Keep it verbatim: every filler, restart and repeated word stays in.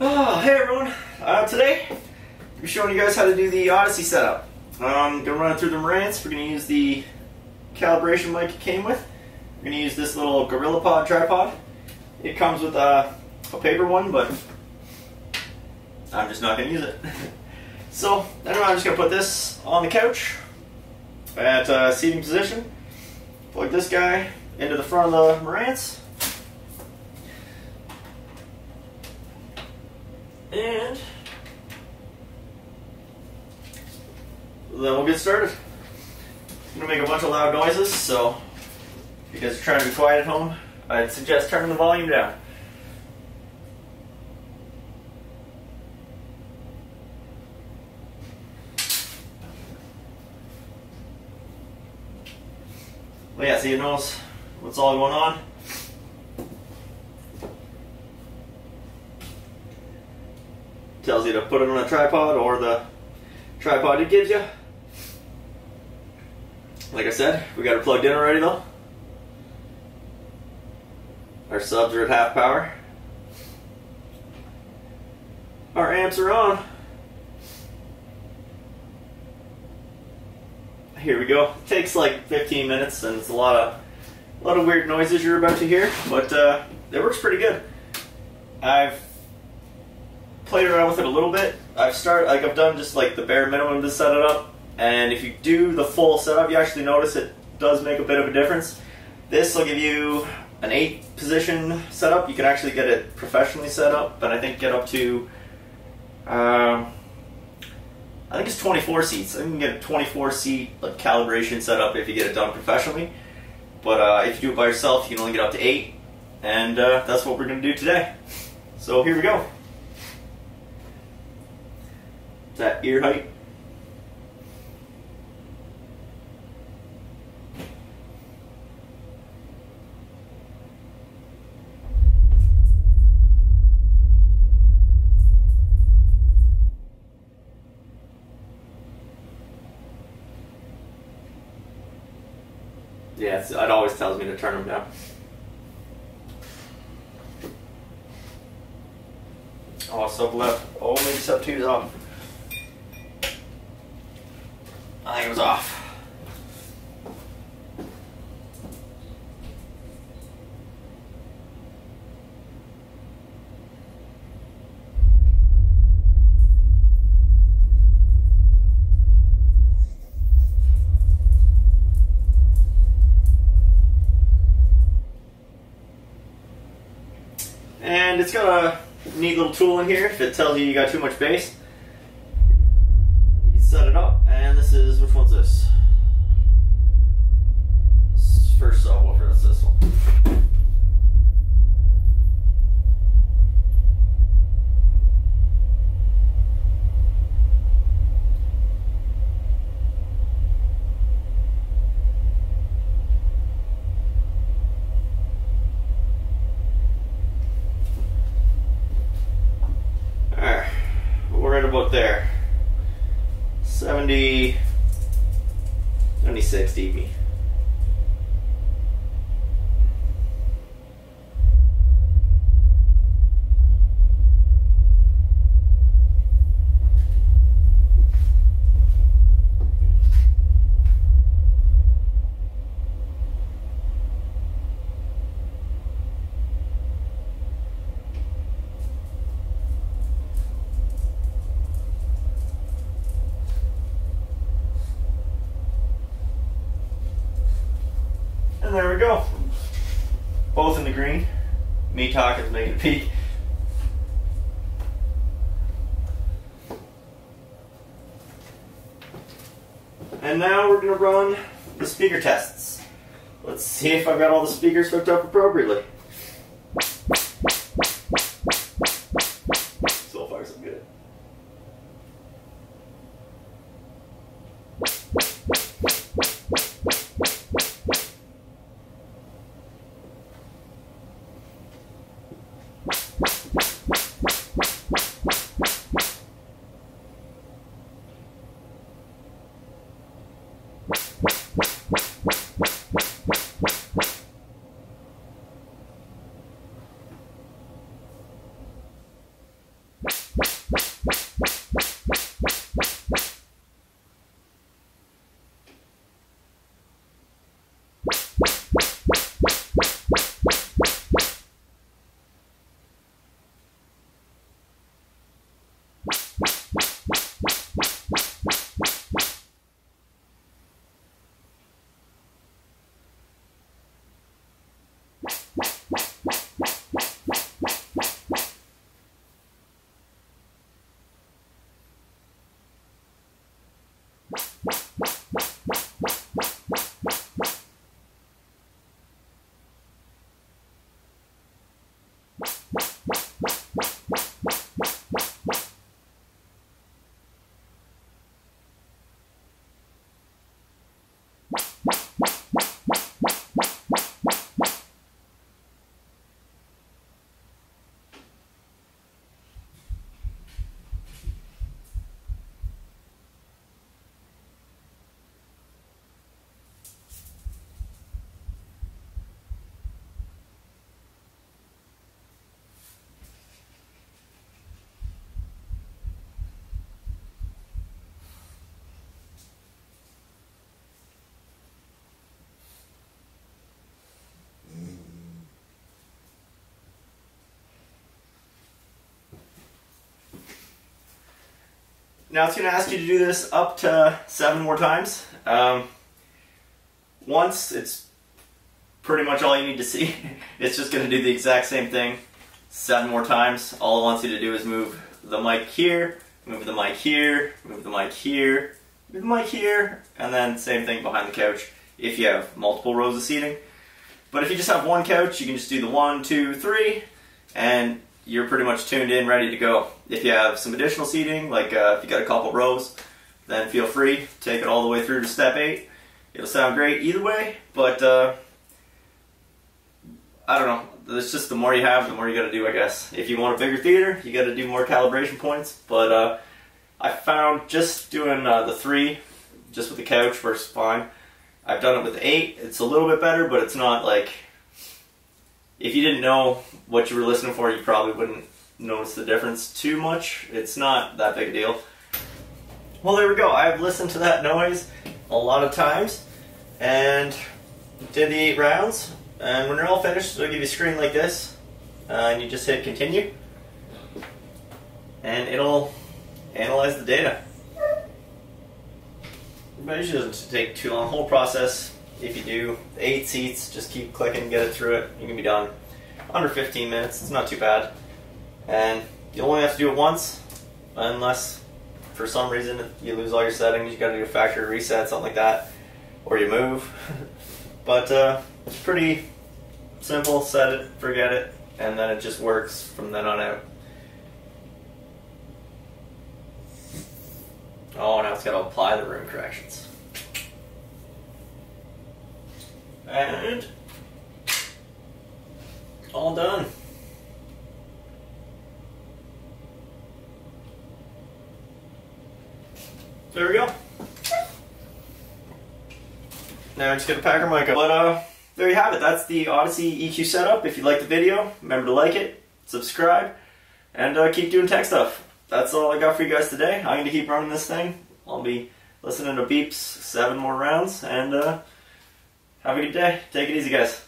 Oh, hey everyone, uh, today I'm showing you guys how to do the Audyssey setup. I'm um, going to run it through the Marantz. We're going to use the calibration mic it came with. We're going to use this little GorillaPod tripod. It comes with uh, a paper one, but I'm just not going to use it. So anyway, I'm just going to put this on the couch at uh, seating position, plug this guy into the front of the Marantz. And then we'll get started. I'm going to make a bunch of loud noises, so if you guys are trying to be quiet at home, I'd suggest turning the volume down. Well, yeah, so you know what's all going on. Tells you to put it on a tripod or the tripod it gives you. Like I said, we got it plugged in already though. Our subs are at half power. Our amps are on. Here we go. It takes like fifteen minutes and it's a lot of a lot of weird noises you're about to hear, but uh, it works pretty good. I've played around with it a little bit. I've started, like I've done just like the bare minimum to set it up, and if you do the full setup, you actually notice it does make a bit of a difference. This will give you an eight position setup. You can actually get it professionally set up, but I think get up to, um, I think it's twenty-four seats. I think you can get a twenty-four seat like calibration setup if you get it done professionally. But uh, if you do it by yourself, you can only get up to eight, and uh, that's what we're going to do today. So here we go. That ear height. Yeah, it's, it always tells me to turn them down. Oh, sub left. Oh, maybe sub two is off. I think it was off. And it's got a neat little tool in here. If it tells you you got too much bass, you set it up. This is, which one's this? This first subwoofer, that's this one. Alright, we're right about there. seventy, seventy-six decibels. And there we go. Both in the green. Me talking's making a peak. And now we're going to run the speaker tests. Let's see if I've got all the speakers hooked up appropriately. So far, so good. Now it's going to ask you to do this up to seven more times. Um, once, it's pretty much all you need to see. It's just going to do the exact same thing seven more times. All it wants you to do is move the mic here, move the mic here, move the mic here, move the mic here, and then same thing behind the couch if you have multiple rows of seating. But if you just have one couch, you can just do the one, two, three, and you're pretty much tuned in, ready to go. If you have some additional seating, like uh, if you got a couple rows, then feel free, take it all the way through to step eight. It'll sound great either way, but uh, I don't know. It's just the more you have, the more you gotta do, I guess. If you want a bigger theater, you gotta do more calibration points, but uh, I found just doing uh, the three, just with the couch versus fine. I've done it with eight, it's a little bit better, but it's not like, if you didn't know what you were listening for, you probably wouldn't notice the difference too much. It's not that big a deal. Well, there we go. I've listened to that noise a lot of times and did the eight rounds. And when they're all finished, it'll give you a screen like this. Uh, and you just hit continue. And it'll analyze the data. But it usually doesn't take too long. The whole process, if you do eight seats, just keep clicking, get it through it, you can be done. Under fifteen minutes, it's not too bad. And you only have to do it once, unless for some reason you lose all your settings, you gotta do a factory reset, something like that, or you move. But uh, it's pretty simple, set it, forget it, and then it just works from then on out. Oh, now it's gotta apply the room corrections. And all done. There we go. Now I'm just gonna pack our mic up. But uh, there you have it. That's the Audyssey E Q setup. If you liked the video, remember to like it, subscribe, and uh, keep doing tech stuff. That's all I got for you guys today. I'm gonna keep running this thing. I'll be listening to beeps seven more rounds, and uh, have a good day. Take it easy, guys.